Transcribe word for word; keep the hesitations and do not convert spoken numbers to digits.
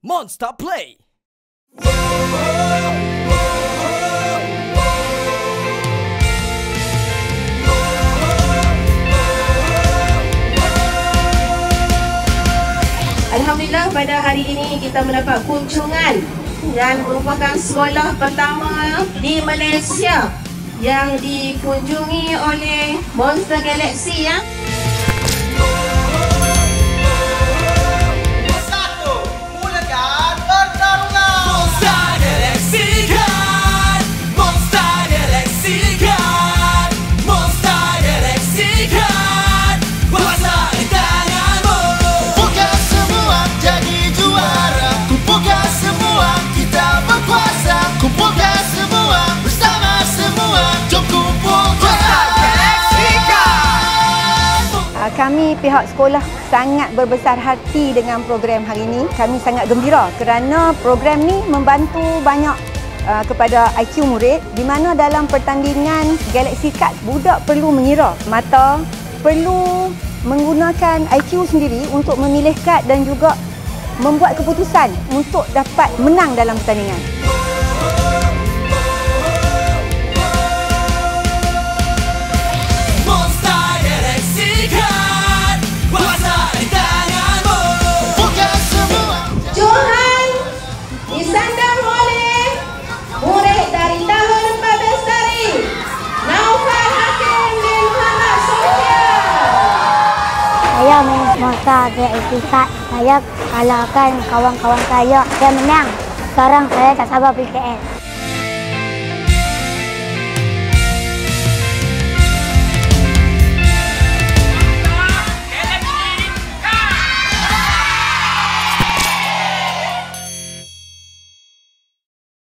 Monsta Play! Alhamdulillah, pada hari ini kita mendapat kunjungan yang merupakan sekolah pertama di Malaysia yang dikunjungi oleh Monsta Galaxy ya. Kami pihak sekolah sangat berbesar hati dengan program hari ini. Kami sangat gembira kerana program ni membantu banyak uh, kepada I Q murid, di mana dalam pertandingan Galaxy Card, budak perlu mengira mata, perlu menggunakan I Q sendiri untuk memilih kad dan juga membuat keputusan untuk dapat menang dalam pertandingan. Saya main Monsta Galaxy Card. Saya kalahkan kawan-kawan saya. Saya menang. Sekarang saya tak sabar pergi K L.